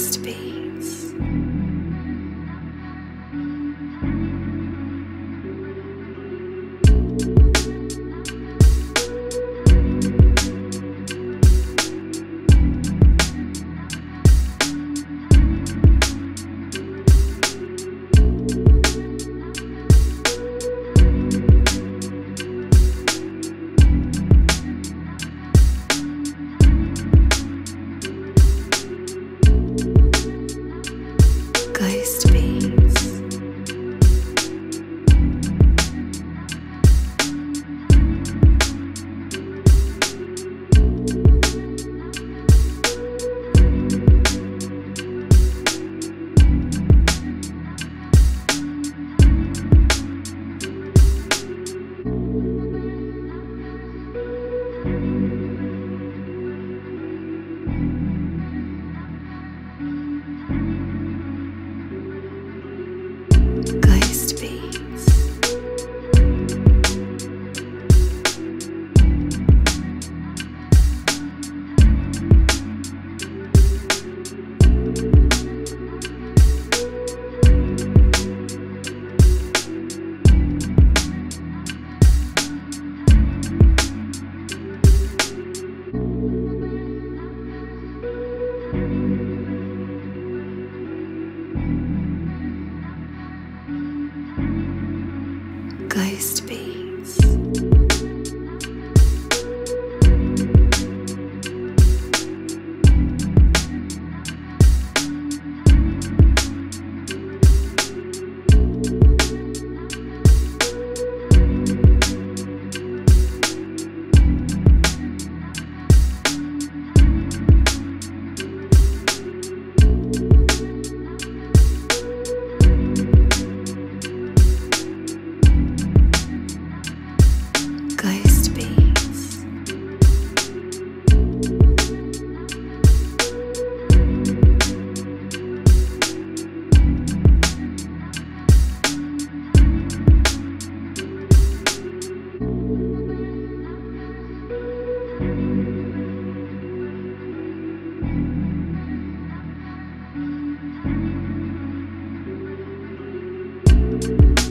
Ghost8eats. Ghost8eats.